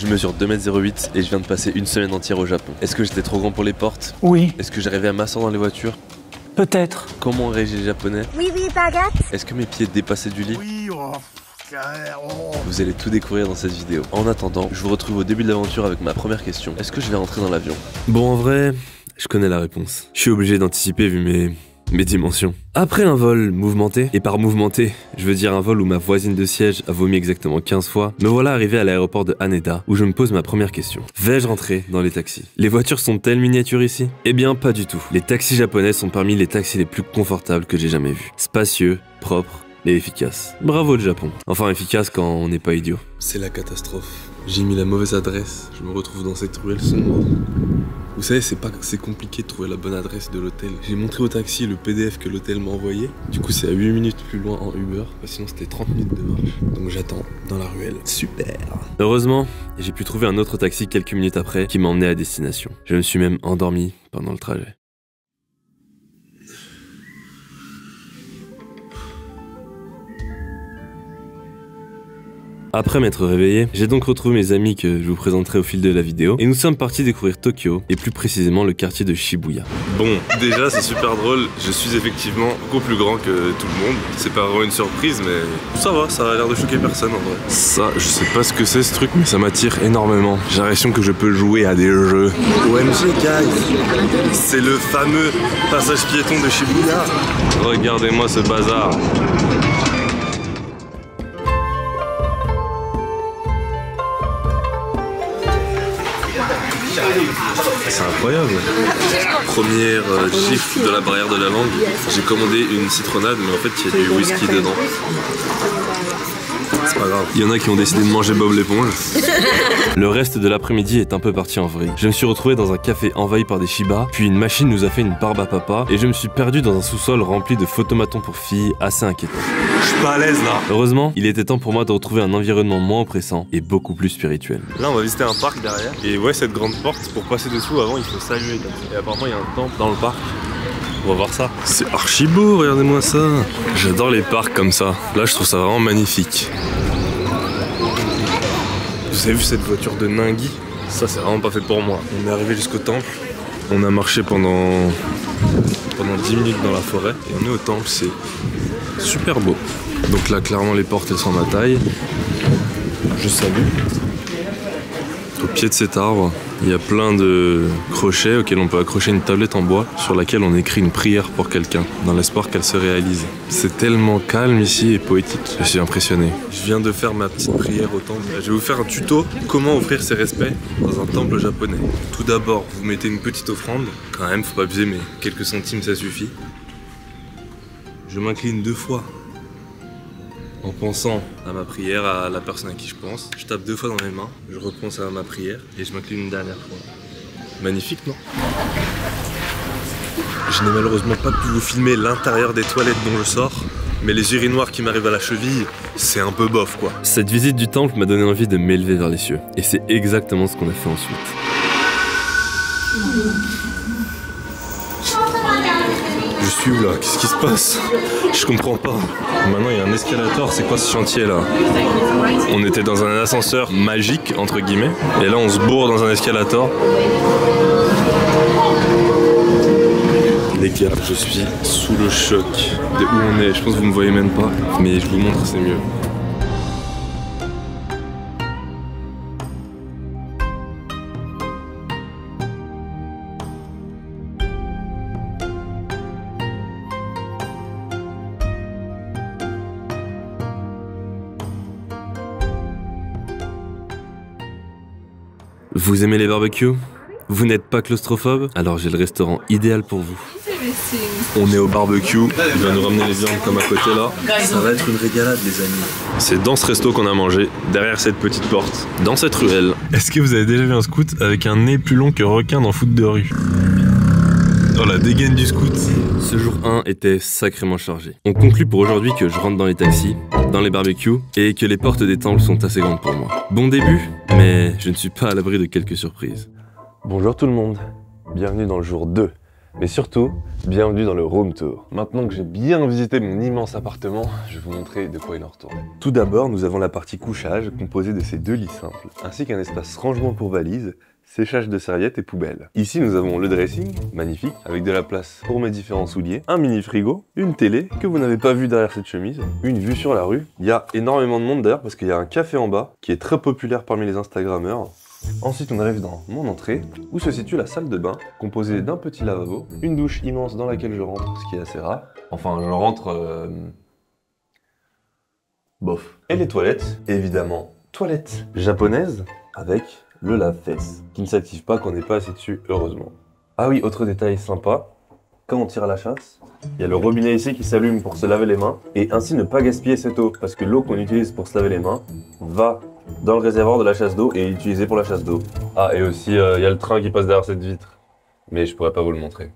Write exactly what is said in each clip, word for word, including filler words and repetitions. Je mesure deux mètres zéro huit et je viens de passer une semaine entière au Japon. Est-ce que j'étais trop grand pour les portes? Oui. Est-ce que j'arrivais à m'asseoir dans les voitures? Peut-être. Comment réagissent les Japonais? Oui, oui, baguette. Est-ce que mes pieds dépassaient du lit? Oui, oh. Vous allez tout découvrir dans cette vidéo. En attendant, je vous retrouve au début de l'aventure avec ma première question. Est-ce que je vais rentrer dans l'avion? Bon, en vrai, je connais la réponse. Je suis obligé d'anticiper vu mes... mes dimensions. Après un vol mouvementé, et par mouvementé, je veux dire un vol où ma voisine de siège a vomi exactement quinze fois, me voilà arrivé à l'aéroport de Haneda, où je me pose ma première question. Vais-je rentrer dans les taxis? Les voitures sont-elles miniatures ici? Eh bien, pas du tout. Les taxis japonais sont parmi les taxis les plus confortables que j'ai jamais vus. Spacieux, propres, et efficace. Bravo le Japon. Enfin efficace quand on n'est pas idiot. C'est la catastrophe. J'ai mis la mauvaise adresse. Je me retrouve dans cette ruelle sombre. Vous savez, c'est pas c'est compliqué de trouver la bonne adresse de l'hôtel. J'ai montré au taxi le P D F que l'hôtel m'a envoyé. Du coup, c'est à huit minutes plus loin en Uber. Sinon, c'était trente minutes de marche. Donc, j'attends dans la ruelle. Super. Heureusement, j'ai pu trouver un autre taxi quelques minutes après qui m'emmenait à destination. Je me suis même endormi pendant le trajet. Après m'être réveillé, j'ai donc retrouvé mes amis que je vous présenterai au fil de la vidéo et nous sommes partis découvrir Tokyo et plus précisément le quartier de Shibuya. Bon, déjà c'est super drôle, je suis effectivement beaucoup plus grand que tout le monde. C'est pas vraiment une surprise mais ça va, ça a l'air de choquer personne en vrai. Ça, je sais pas ce que c'est ce truc mais ça m'attire énormément. J'ai l'impression que je peux jouer à des jeux. O M G guys, c'est le fameux passage piéton de Shibuya. Regardez-moi ce bazar. C'est incroyable. Première euh, gifle de la barrière de la langue. J'ai commandé une citronnade, mais en fait il y a du whisky dedans. C'est pas grave. Il y en a qui ont décidé de manger Bob l'éponge. Le reste de l'après-midi est un peu parti en vrille. Je me suis retrouvé dans un café envahi par des Shiba, puis une machine nous a fait une barbe à papa, et je me suis perdu dans un sous-sol rempli de photomatons pour filles assez inquiétants. Je suis pas à l'aise là. Heureusement, il était temps pour moi de retrouver un environnement moins oppressant et beaucoup plus spirituel. Là, on va visiter un parc derrière, et ouais, cette grande porte, pour passer dessous, avant, il faut saluer. Et apparemment, il y a un temple dans le parc. On va voir ça. C'est archi beau, regardez-moi ça. J'adore les parcs comme ça. Là, je trouve ça vraiment magnifique. Vous avez vu cette voiture de Ningui? Ça, c'est vraiment pas fait pour moi. On est arrivé jusqu'au temple. On a marché pendant... pendant dix minutes dans la forêt. Et on est au temple, c'est super beau. Donc là, clairement, les portes, elles sont à ma taille. Je salue. Au pied de cet arbre, il y a plein de crochets auxquels on peut accrocher une tablette en bois sur laquelle on écrit une prière pour quelqu'un, dans l'espoir qu'elle se réalise. C'est tellement calme ici et poétique, je suis impressionné. Je viens de faire ma petite prière au temple. Je vais vous faire un tuto, comment offrir ses respects dans un temple japonais. Tout d'abord, vous mettez une petite offrande, quand même, faut pas abuser, mais quelques centimes ça suffit. Je m'incline deux fois. En pensant à ma prière, à la personne à qui je pense, je tape deux fois dans mes mains, je repense à ma prière et je m'incline une dernière fois. Magnifique, non? Je n'ai malheureusement pas pu vous filmer l'intérieur des toilettes dont je sors, mais les urinoirs qui m'arrivent à la cheville, c'est un peu bof quoi. Cette visite du temple m'a donné envie de m'élever vers les cieux, et c'est exactement ce qu'on a fait ensuite. Je suis où là? Qu'est-ce qui se passe? Je comprends pas. Maintenant il y a un escalator, c'est quoi ce chantier là? On était dans un ascenseur magique entre guillemets, et là on se bourre dans un escalator. Les gars, je suis sous le choc de où on est, je pense que vous me voyez même pas, mais je vous montre c'est mieux. Vous aimez les barbecues? Vous n'êtes pas claustrophobe? Alors j'ai le restaurant idéal pour vous. On est au barbecue, il va nous ramener les viandes comme à côté là. Ça va être une régalade les amis. C'est dans ce resto qu'on a mangé, derrière cette petite porte, dans cette ruelle. Est-ce que vous avez déjà vu un scout avec un nez plus long que requin dans foot de rue? Oh la dégaine du scout. Ce jour un était sacrément chargé. On conclut pour aujourd'hui que je rentre dans les taxis, dans les barbecues, et que les portes des temples sont assez grandes pour moi. Bon début, mais je ne suis pas à l'abri de quelques surprises. Bonjour tout le monde, bienvenue dans le jour deux Mais surtout, bienvenue dans le room tour. Maintenant que j'ai bien visité mon immense appartement, je vais vous montrer de quoi il en retourne. Tout d'abord, nous avons la partie couchage, composée de ces deux lits simples, ainsi qu'un espace rangement pour valises, séchage de serviettes et poubelles. Ici, nous avons le dressing, magnifique, avec de la place pour mes différents souliers, un mini frigo, une télé, que vous n'avez pas vue derrière cette chemise, une vue sur la rue. Il y a énormément de monde d'ailleurs, parce qu'il y a un café en bas, qui est très populaire parmi les Instagrammeurs. Ensuite, on arrive dans mon entrée, où se situe la salle de bain, composée d'un petit lavabo, une douche immense dans laquelle je rentre, ce qui est assez rare. Enfin, je rentre... Euh... bof. Et les toilettes, évidemment, toilettes japonaises, avec le lave-fesse, qui ne s'active pas quand on n'est pas assis dessus, heureusement. Ah oui, autre détail sympa, quand on tire à la chasse, il y a le robinet ici qui s'allume pour se laver les mains, et ainsi ne pas gaspiller cette eau, parce que l'eau qu'on utilise pour se laver les mains va dans le réservoir de la chasse d'eau et utilisé pour la chasse d'eau. Ah, et aussi, il euh, y a le train qui passe derrière cette vitre. Mais je pourrais pas vous le montrer.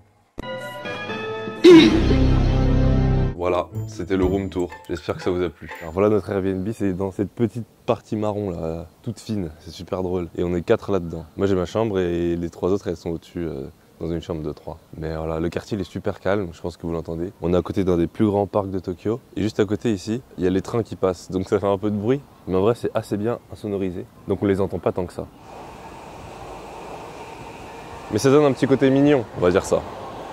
Voilà, c'était le room tour. J'espère que ça vous a plu. Alors voilà notre Airbnb, c'est dans cette petite partie marron là, toute fine. C'est super drôle. Et on est quatre là-dedans. Moi j'ai ma chambre et les trois autres, elles sont au-dessus, euh, dans une chambre de trois. Mais voilà, le quartier il est super calme, je pense que vous l'entendez. On est à côté d'un des plus grands parcs de Tokyo. Et juste à côté ici, il y a les trains qui passent, donc ça fait un peu de bruit. Mais en vrai, c'est assez bien insonorisé, donc on les entend pas tant que ça. Mais ça donne un petit côté mignon, on va dire ça.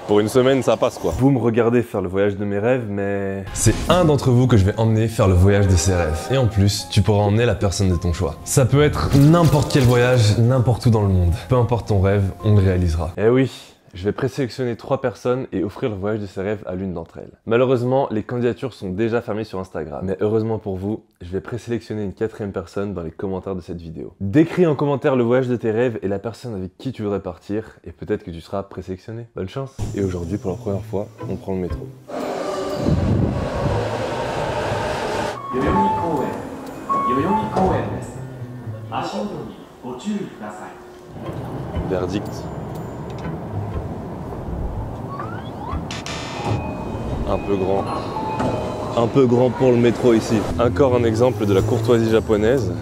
Pour une semaine, ça passe quoi. Vous me regardez faire le voyage de mes rêves, mais... c'est un d'entre vous que je vais emmener faire le voyage de ses rêves. Et en plus, tu pourras emmener la personne de ton choix. Ça peut être n'importe quel voyage, n'importe où dans le monde. Peu importe ton rêve, on le réalisera. Eh oui, je vais présélectionner trois personnes et offrir le voyage de ses rêves à l'une d'entre elles. Malheureusement, les candidatures sont déjà fermées sur Instagram. Mais heureusement pour vous, je vais présélectionner une quatrième personne dans les commentaires de cette vidéo. Décris en commentaire le voyage de tes rêves et la personne avec qui tu voudrais partir, et peut-être que tu seras présélectionné. Bonne chance. Et aujourd'hui, pour la première fois, on prend le métro. Verdict. Un peu grand. Un peu grand pour le métro ici. Encore un exemple de la courtoisie japonaise.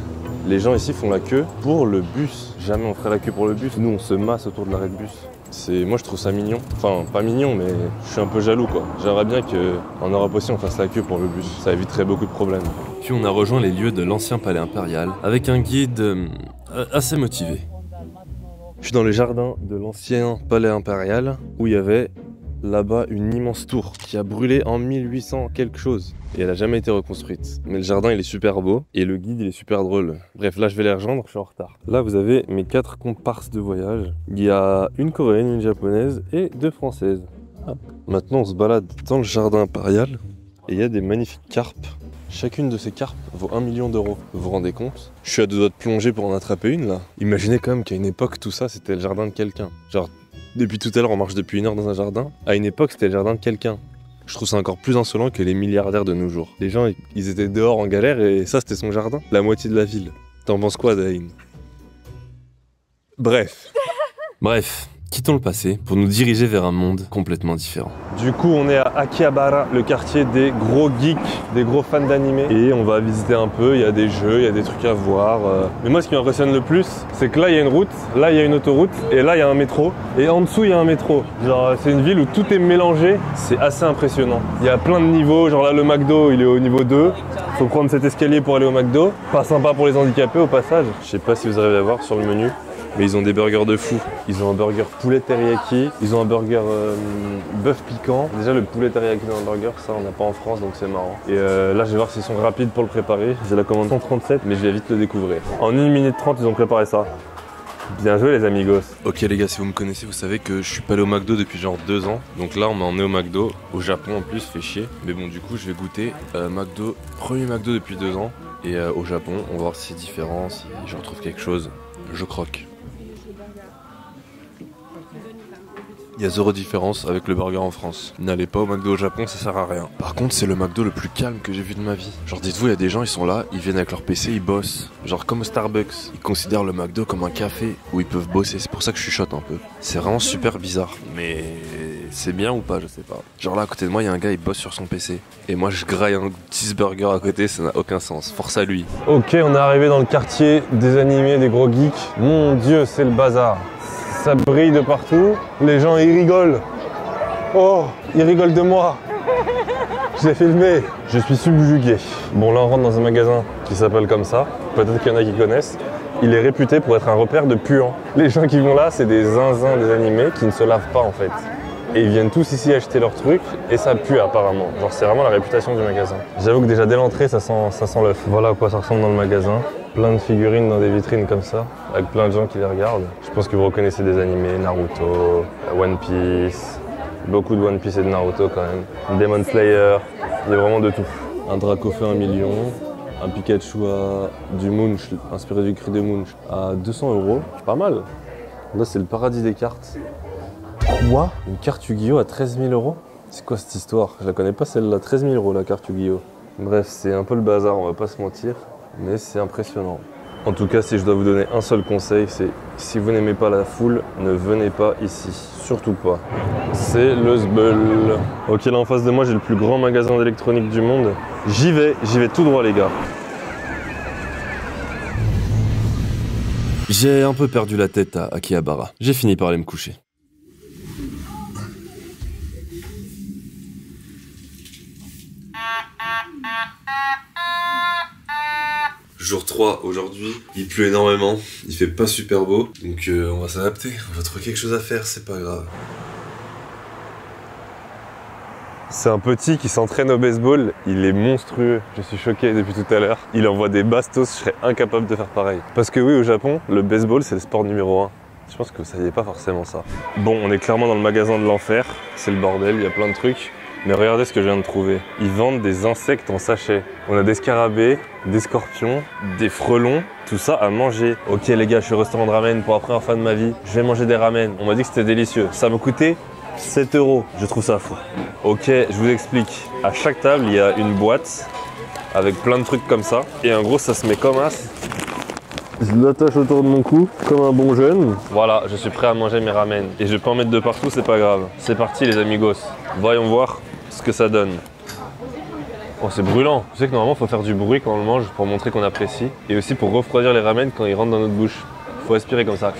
Les gens ici font la queue pour le bus. Jamais on ferait la queue pour le bus. Nous, on se masse autour de l'arrêt de bus. C'est... moi, je trouve ça mignon. Enfin, pas mignon, mais je suis un peu jaloux, quoi. J'aimerais bien qu'en Europe aussi, on fasse la queue pour le bus. Ça éviterait beaucoup de problèmes. Puis, on a rejoint les lieux de l'ancien palais impérial avec un guide euh, assez motivé. Je suis dans le jardin de l'ancien palais impérial où il y avait... là-bas, une immense tour qui a brûlé en mille huit cents quelque chose. Et elle n'a jamais été reconstruite. Mais le jardin, il est super beau. Et le guide, il est super drôle. Bref, là, je vais les rejoindre, je suis en retard. Là, vous avez mes quatre comparses de voyage. Il y a une coréenne, une japonaise et deux françaises. Ah. Maintenant, on se balade dans le jardin impérial. Et il y a des magnifiques carpes. Chacune de ces carpes vaut un million d'euros. Vous vous rendez compte? Je suis à deux doigts de plonger pour en attraper une, là. Imaginez quand même qu'à une époque, tout ça, c'était le jardin de quelqu'un. Genre... depuis tout à l'heure, on marche depuis une heure dans un jardin. À une époque, c'était le jardin de quelqu'un. Je trouve ça encore plus insolent que les milliardaires de nos jours. Les gens, ils étaient dehors en galère et ça, c'était son jardin. La moitié de la ville. T'en penses quoi, Dain? Bref. Bref, quittons le passé pour nous diriger vers un monde complètement différent. Du coup, on est à Akihabara, le quartier des gros geeks, des gros fans d'anime. Et on va visiter un peu, il y a des jeux, il y a des trucs à voir. Euh... Mais moi, ce qui m'impressionne le plus, c'est que là, il y a une route, là, il y a une autoroute, et là, il y a un métro. Et en dessous, il y a un métro. Genre, c'est une ville où tout est mélangé, c'est assez impressionnant. Il y a plein de niveaux, genre là, le McDo, il est au niveau deux. Faut prendre cet escalier pour aller au McDo. Pas sympa pour les handicapés, au passage. Je sais pas si vous arrivez à voir sur le menu. Mais ils ont des burgers de fou. Ils ont un burger poulet teriyaki, ils ont un burger euh, bœuf piquant. Déjà le poulet teriyaki dans un burger, ça on n'a pas en France donc c'est marrant. Et euh, là je vais voir s'ils sont rapides pour le préparer. J'ai la commande cent trente-sept mais je vais vite le découvrir. En une minute trente ils ont préparé ça. Bien joué les amigos. Ok les gars, si vous me connaissez vous savez que je suis pas allé au McDo depuis genre deux ans. Donc là on m'a emmené au McDo. Au Japon en plus, fait chier. Mais bon du coup je vais goûter euh, McDo, premier McDo depuis deux ans. Et euh, au Japon on va voir si c'est différent, si je retrouve quelque chose. Je croque. Il y a zéro différence avec le burger en France. N'allez pas au McDo au Japon, ça sert à rien. Par contre, c'est le McDo le plus calme que j'ai vu de ma vie. Genre, dites-vous, il y a des gens, ils sont là, ils viennent avec leur P C, ils bossent. Genre comme Starbucks. Ils considèrent le McDo comme un café où ils peuvent bosser. C'est pour ça que je chuchote un peu. C'est vraiment super bizarre. Mais c'est bien ou pas, je sais pas. Genre là, à côté de moi, il y a un gars, il bosse sur son P C. Et moi, je graille un cheeseburger à côté, ça n'a aucun sens. Force à lui. Ok, on est arrivé dans le quartier des animés, des gros geeks. Mon Dieu, c'est le bazar. Ça brille de partout, les gens ils rigolent, Oh, il rigole de moi. Je l'ai filmé. Je suis subjugué. Bon, là, on rentre dans un magasin qui s'appelle comme ça. Peut-être qu'il y en a qui connaissent. Il est réputé pour être un repère de puants. Les gens qui vont là, c'est des zinzins des animés qui ne se lavent pas, en fait. Et ils viennent tous ici acheter leurs trucs et ça pue apparemment. Genre c'est vraiment la réputation du magasin. J'avoue que déjà dès l'entrée ça sent, ça sent l'œuf. Voilà à quoi ça ressemble dans le magasin. Plein de figurines dans des vitrines comme ça, avec plein de gens qui les regardent. Je pense que vous reconnaissez des animés, Naruto, One Piece, beaucoup de One Piece et de Naruto quand même. Demon Slayer, il y a vraiment de tout. Un draco fait un million, un Pikachu à du Munch, inspiré du cri de Munch, à deux cents euros, pas mal. Là c'est le paradis des cartes. Quoi? Une carte Yu-Gi-Oh à treize mille euros? C'est quoi cette histoire? Je la connais pas celle-là, treize mille euros la carte Yu-Gi-Oh. Bref, c'est un peu le bazar, on va pas se mentir, mais c'est impressionnant. En tout cas, si je dois vous donner un seul conseil, c'est si vous n'aimez pas la foule, ne venez pas ici. Surtout pas. C'est le zbeul. Ok, là en face de moi, j'ai le plus grand magasin d'électronique du monde. J'y vais, j'y vais tout droit les gars. J'ai un peu perdu la tête à Akihabara. J'ai fini par aller me coucher. Jour trois aujourd'hui, il pleut énormément, il fait pas super beau, donc euh, on va s'adapter, on va trouver quelque chose à faire, c'est pas grave. C'est un petit qui s'entraîne au baseball, il est monstrueux, je suis choqué depuis tout à l'heure. Il envoie des bastos, je serais incapable de faire pareil. Parce que oui, au Japon, le baseball c'est le sport numéro un. Je pense que vous saviez pas forcément ça. Bon, on est clairement dans le magasin de l'enfer, c'est le bordel, il y a plein de trucs. Mais regardez ce que je viens de trouver. Ils vendent des insectes en sachet. On a des scarabées, des scorpions, des frelons, tout ça à manger. Ok les gars, je suis au restaurant de ramen pour la première fois de ma vie. Je vais manger des ramen. On m'a dit que c'était délicieux. Ça me coûtait sept euros. Je trouve ça fou. Ok, je vous explique. À chaque table, il y a une boîte avec plein de trucs comme ça. Et en gros, ça se met comme as. Je l'attache autour de mon cou, comme un bon jeune. Voilà, je suis prêt à manger mes ramen. Et je peux en mettre de partout, c'est pas grave. C'est parti les amigos. Voyons voir ce que ça donne. Oh, c'est brûlant. Vous savez que normalement, il faut faire du bruit quand on le mange pour montrer qu'on apprécie. Et aussi pour refroidir les ramen quand ils rentrent dans notre bouche. Il faut aspirer comme ça.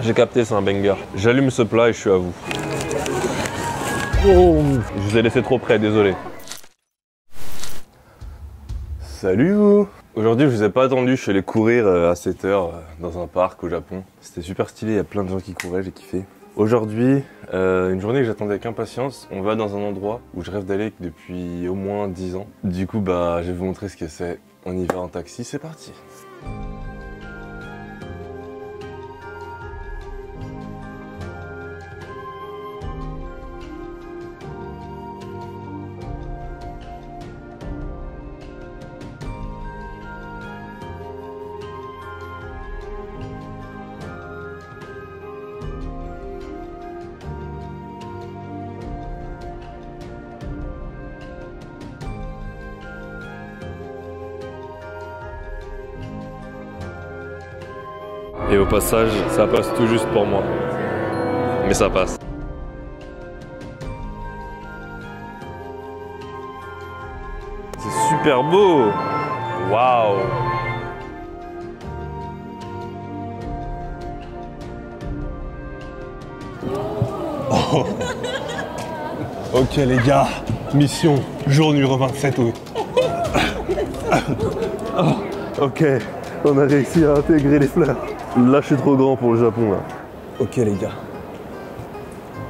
J'ai capté, c'est un banger. J'allume ce plat et je suis à vous. Oh, je vous ai laissé trop près, désolé. Salut vous! Aujourd'hui, je vous ai pas attendu, je suis allé courir à sept heures dans un parc au Japon. C'était super stylé, il y a plein de gens qui couraient, j'ai kiffé. Aujourd'hui, euh, une journée que j'attendais avec impatience, on va dans un endroit où je rêve d'aller depuis au moins dix ans. Du coup, bah, je vais vous montrer ce que c'est. On y va en taxi, c'est parti! Et au passage, ça passe tout juste pour moi. Mais ça passe. C'est super beau! Waouh! Oh. Ok les gars, mission jour numéro vingt-sept. Oui. Oh. Ok, on a réussi à intégrer les fleurs. Là, je suis trop grand pour le Japon, là. Ok, les gars.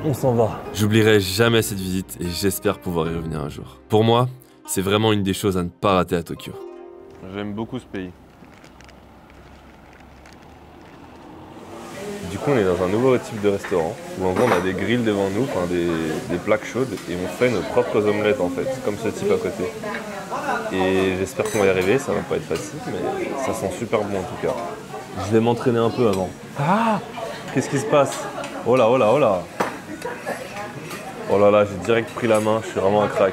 On s'en va. J'oublierai jamais cette visite et j'espère pouvoir y revenir un jour. Pour moi, c'est vraiment une des choses à ne pas rater à Tokyo. J'aime beaucoup ce pays. Du coup, on est dans un nouveau type de restaurant où en gros, on a des grilles devant nous, enfin des, des plaques chaudes et on fait nos propres omelettes, en fait, comme ce type à côté. Et j'espère qu'on va y arriver, ça va pas être facile, mais ça sent super bon en tout cas. Je vais m'entraîner un peu avant. Ah! Qu'est-ce qui se passe? Oh là, oh là, oh là! Oh là là, j'ai direct pris la main, je suis vraiment un crack.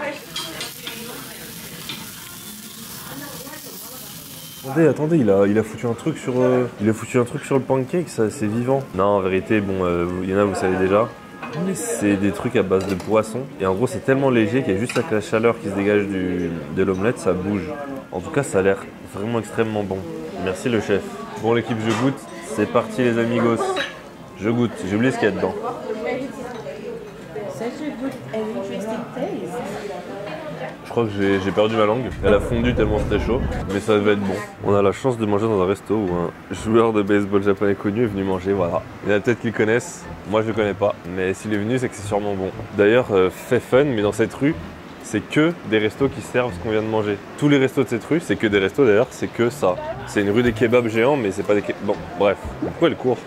Attendez, attendez, il a, il a foutu un truc sur, euh, il a foutu un truc sur le pancake, ça, c'est vivant. Non, en vérité, bon, euh, il y en a, vous savez déjà. Mais c'est des trucs à base de poisson. Et en gros, c'est tellement léger qu'il y a juste avec la chaleur qui se dégage du, de l'omelette, ça bouge. En tout cas, ça a l'air vraiment extrêmement bon. Merci le chef. Bon l'équipe, je goûte, c'est parti les amigos. Je goûte, j'ai oublié ce qu'il y a dedans. Je crois que j'ai perdu ma langue. Elle a fondu tellement c'était chaud, mais ça devait être bon. On a la chance de manger dans un resto où un joueur de baseball japonais connu est venu manger, voilà. Il y en a peut-être qui le connaissent, moi je le connais pas, mais s'il est venu c'est que c'est sûrement bon. D'ailleurs, euh, fait fun, mais dans cette rue, c'est que des restos qui servent ce qu'on vient de manger. Tous les restos de cette rue, c'est que des restos d'ailleurs, c'est que ça. C'est une rue des kebabs géants, mais c'est pas des kebabs... Bon, bref, pourquoi elle court?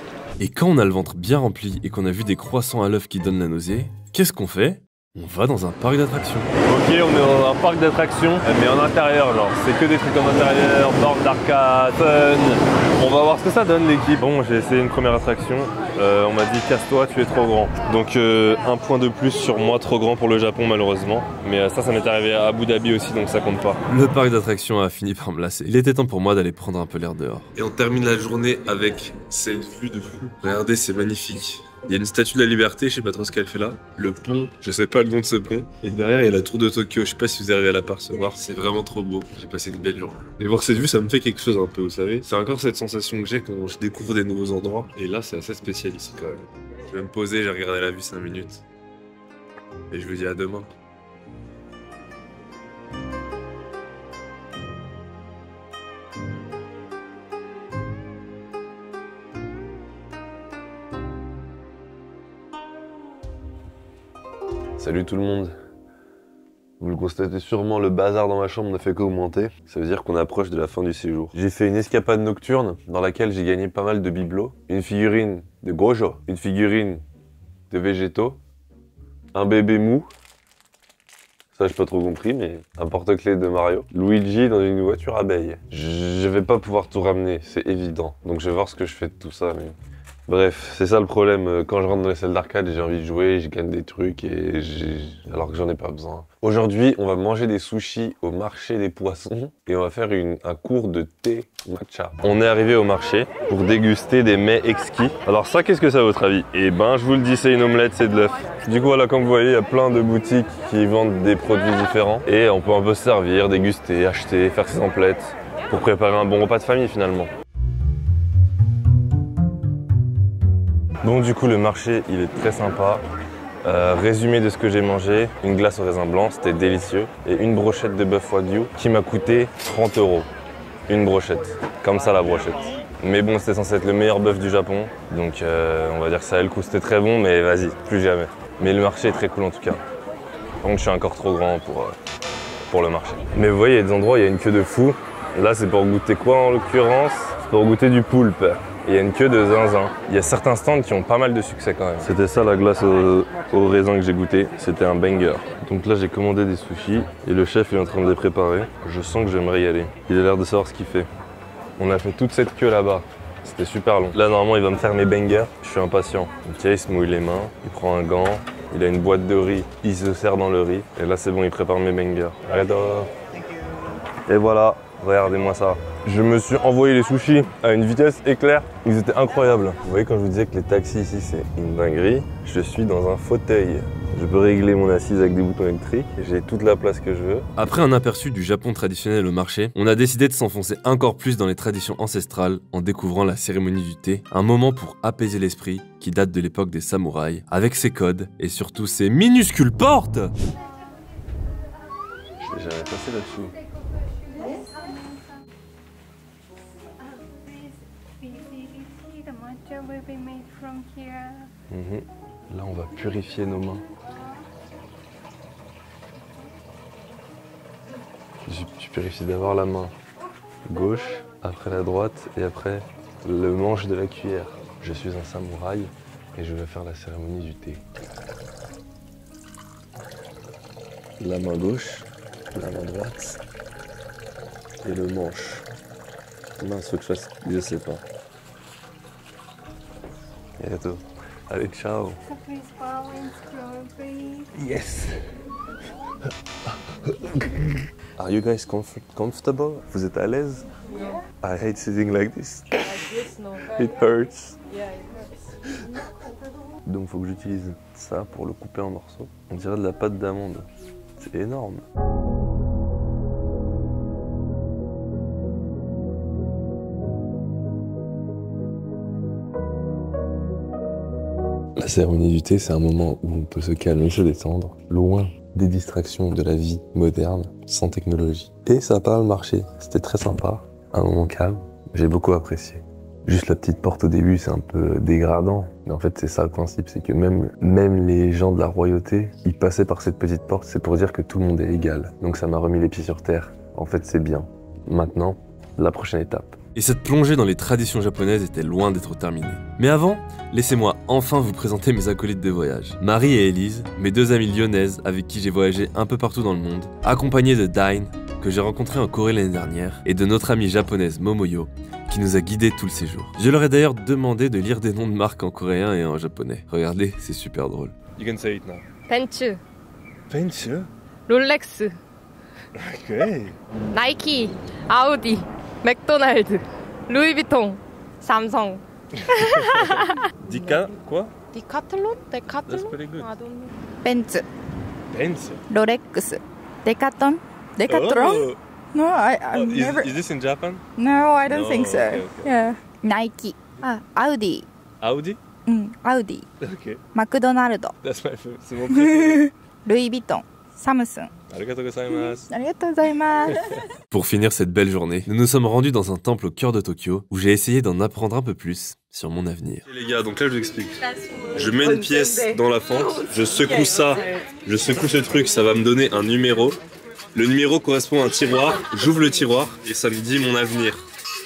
Et quand on a le ventre bien rempli et qu'on a vu des croissants à l'œuf qui donnent la nausée, qu'est-ce qu'on fait? On va dans un parc d'attractions. Ok, on est dans un parc d'attractions, mais en intérieur, genre. C'est que des trucs en intérieur, borne d'arcade, fun. On va voir ce que ça donne, l'équipe. Bon, j'ai essayé une première attraction. Euh, on m'a dit, casse-toi, tu es trop grand. Donc, euh, un point de plus sur moi, trop grand pour le Japon, malheureusement. Mais euh, ça, ça m'est arrivé à Abu Dhabi aussi, donc ça compte pas. Le parc d'attractions a fini par me lasser. Il était temps pour moi d'aller prendre un peu l'air dehors. Et on termine la journée avec cette vue de fou. Regardez, c'est magnifique. Il y a une statue de la liberté, je sais pas trop ce qu'elle fait là. Le pont, je sais pas le nom de ce pont. Et derrière, il y a la tour de Tokyo, je sais pas si vous arrivez à l'apercevoir. C'est vraiment trop beau, j'ai passé une belle journée. Et voir cette vue, ça me fait quelque chose un peu, vous savez. C'est encore cette sensation que j'ai quand je découvre des nouveaux endroits. Et là, c'est assez spécial ici quand même. Je vais me poser, j'ai regardé la vue cinq minutes. Et je vous dis à demain. Salut tout le monde. Vous le constatez sûrement, le bazar dans ma chambre ne fait qu'augmenter. Ça veut dire qu'on approche de la fin du séjour. J'ai fait une escapade nocturne dans laquelle j'ai gagné pas mal de bibelots. Une figurine de Gojo, une figurine de Vegeto, un bébé mou. Ça, j'ai pas trop compris, mais un porte-clés de Mario. Luigi dans une voiture abeille. Je vais pas pouvoir tout ramener, c'est évident. Donc je vais voir ce que je fais de tout ça, mais... Bref, c'est ça le problème, quand je rentre dans les salles d'arcade, j'ai envie de jouer, je gagne des trucs, et alors que j'en ai pas besoin. Aujourd'hui, on va manger des sushis au marché des poissons, et on va faire une, un cours de thé matcha. On est arrivé au marché pour déguster des mets exquis. Alors ça, qu'est-ce que c'est à votre avis? Eh ben, je vous le dis, c'est une omelette, c'est de l'œuf. Du coup, voilà, comme vous voyez, il y a plein de boutiques qui vendent des produits différents, et on peut un peu se servir, déguster, acheter, faire ses emplettes, pour préparer un bon repas de famille finalement. Donc du coup, le marché, il est très sympa. Euh, résumé de ce que j'ai mangé, une glace au raisin blanc, c'était délicieux. Et une brochette de bœuf wagyu qui m'a coûté trente euros. Une brochette, comme ça la brochette. Mais bon, c'était censé être le meilleur bœuf du Japon. Donc euh, on va dire que ça a le coup, c'était très bon, mais vas-y, plus jamais. Mais le marché est très cool en tout cas. Donc je suis encore trop grand pour, euh, pour le marché. Mais vous voyez, il y a des endroits où il y a une queue de fou. Là, c'est pour goûter quoi en l'occurrence? C'est pour goûter du poulpe. Il y a une queue de zinzin. Il y a certains stands qui ont pas mal de succès quand même. C'était ça la glace au, au raisin que j'ai goûté. C'était un banger. Donc là j'ai commandé des sushis et le chef il est en train de les préparer. Je sens que je vais me régaler. Il a l'air de savoir ce qu'il fait. On a fait toute cette queue là-bas. C'était super long. Là normalement il va me faire mes bangers. Je suis impatient. Ok, il se mouille les mains, il prend un gant, il a une boîte de riz, il se serre dans le riz. Et là c'est bon, il prépare mes bangers. Arrête. Et voilà, regardez-moi ça. Je me suis envoyé les sushis à une vitesse éclair. Ils étaient incroyables. Vous voyez, quand je vous disais que les taxis ici, c'est une dinguerie, je suis dans un fauteuil. Je peux régler mon assise avec des boutons électriques. J'ai toute la place que je veux. Après un aperçu du Japon traditionnel au marché, on a décidé de s'enfoncer encore plus dans les traditions ancestrales en découvrant la cérémonie du thé, un moment pour apaiser l'esprit qui date de l'époque des samouraïs, avec ses codes et surtout ses minuscules portes. Je vais jamais passer là-dessous. Mmh. Là, on va purifier nos mains. Tu purifies d'abord la main gauche, après la droite et après le manche de la cuillère. Je suis un samouraï et je vais faire la cérémonie du thé. La main gauche, la main droite et le manche. Mince, autre chose, je sais pas. Et à toi. Allez, ciao. Yes. Are you guys comf comfortable? Vous êtes à l'aise? Yeah. I hate sitting like this. Like this no. It hurts. Yeah, it hurts. Donc faut que j'utilise ça pour le couper en morceaux. On dirait de la pâte d'amande. C'est énorme. La cérémonie du thé, c'est un moment où on peut se calmer, se détendre, loin des distractions de la vie moderne, sans technologie. Et ça n'a pas mal marché, c'était très sympa. Un moment calme, j'ai beaucoup apprécié. Juste la petite porte au début, c'est un peu dégradant. Mais en fait, c'est ça le principe, c'est que même, même les gens de la royauté, ils passaient par cette petite porte, c'est pour dire que tout le monde est égal. Donc ça m'a remis les pieds sur terre. En fait, c'est bien. Maintenant, la prochaine étape. Et cette plongée dans les traditions japonaises était loin d'être terminée. Mais avant, laissez-moi enfin vous présenter mes acolytes de voyage. Marie et Elise, mes deux amies lyonnaises avec qui j'ai voyagé un peu partout dans le monde, accompagnées de Dain, que j'ai rencontré en Corée l'année dernière, et de notre amie japonaise Momoyo, qui nous a guidés tout le séjour. Je leur ai d'ailleurs demandé de lire des noms de marques en coréen et en japonais. Regardez, c'est super drôle. You can say it now. Penchu. Penchu? Rolex. Ok. Nike. Audi. McDonald's, Louis Vuitton, Samsung. Dika, quoi? Decathlon, Decathlon. Benz. Benz. Rolex. Decathlon. Decathlon. Oh. No, I, I've oh, is, never. Is this in Japan? No, I don't no, think so. Okay, okay. Yeah. Nike. Ah, Audi. Audi. Mm, Audi. Okay. McDonald's. That's my favorite. C'est mon préféré. Louis Vuitton. Samsung. Arigato gozaimasu. Arigato gozaimasu. Pour finir cette belle journée, nous nous sommes rendus dans un temple au cœur de Tokyo où j'ai essayé d'en apprendre un peu plus sur mon avenir. Et les gars, donc là je vous explique. Je mets une pièce dans la fente, je secoue ça, je secoue ce truc, ça va me donner un numéro. Le numéro correspond à un tiroir, j'ouvre le tiroir et ça me dit mon avenir.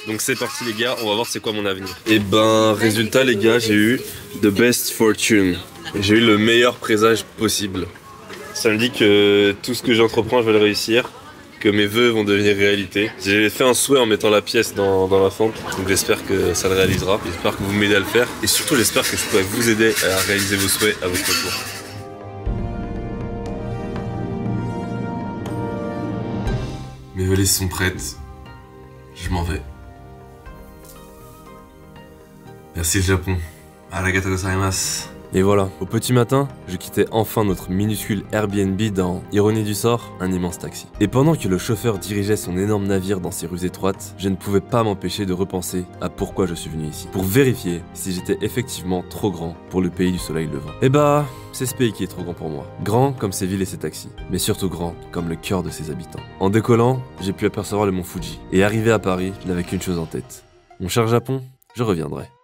Donc c'est parti les gars, on va voir c'est quoi mon avenir. Et ben résultat les gars, j'ai eu the best fortune. J'ai eu le meilleur présage possible. Ça me dit que tout ce que j'entreprends, je vais le réussir, que mes vœux vont devenir réalité. J'ai fait un souhait en mettant la pièce dans, dans la fente, donc j'espère que ça le réalisera. J'espère que vous m'aidez à le faire et surtout j'espère que je pourrai vous aider à réaliser vos souhaits à votre tour. Mes valises sont prêtes. Je m'en vais. Merci le Japon. Arigato gozaimasu. Et voilà, au petit matin, je quittais enfin notre minuscule Airbnb dans, ironie du sort, un immense taxi. Et pendant que le chauffeur dirigeait son énorme navire dans ses rues étroites, je ne pouvais pas m'empêcher de repenser à pourquoi je suis venu ici. Pour vérifier si j'étais effectivement trop grand pour le pays du soleil levant. Et bah, c'est ce pays qui est trop grand pour moi. Grand comme ses villes et ses taxis, mais surtout grand comme le cœur de ses habitants. En décollant, j'ai pu apercevoir le mont Fuji. Et arrivé à Paris, je n'avais qu'une chose en tête. Mon cher Japon, je reviendrai.